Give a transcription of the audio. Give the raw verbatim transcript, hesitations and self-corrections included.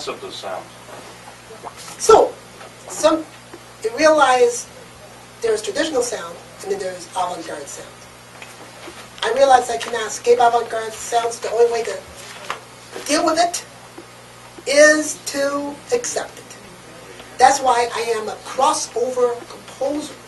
sense of the sound. So, some realize there's traditional sound and then there's avant-garde sound. I realize I cannot escape avant-garde sounds. The only way to deal with it is to accept it. That's why I am a crossover composer.